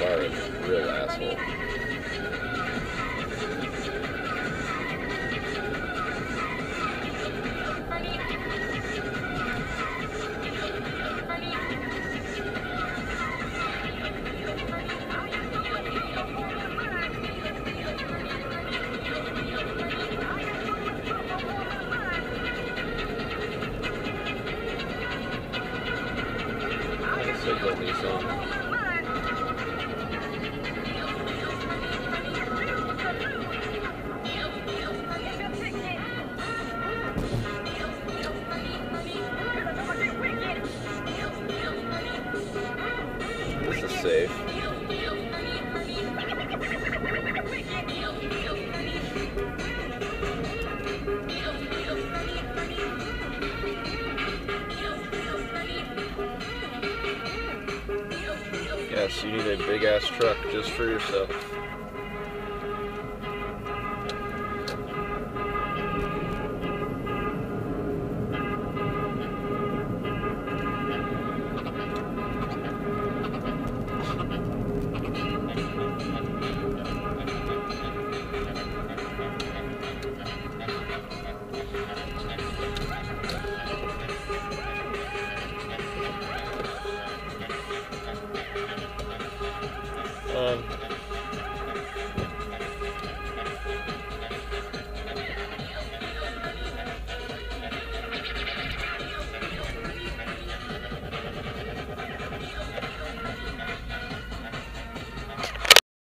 far as a real asshole. Yes, you need a big ass truck just for yourself.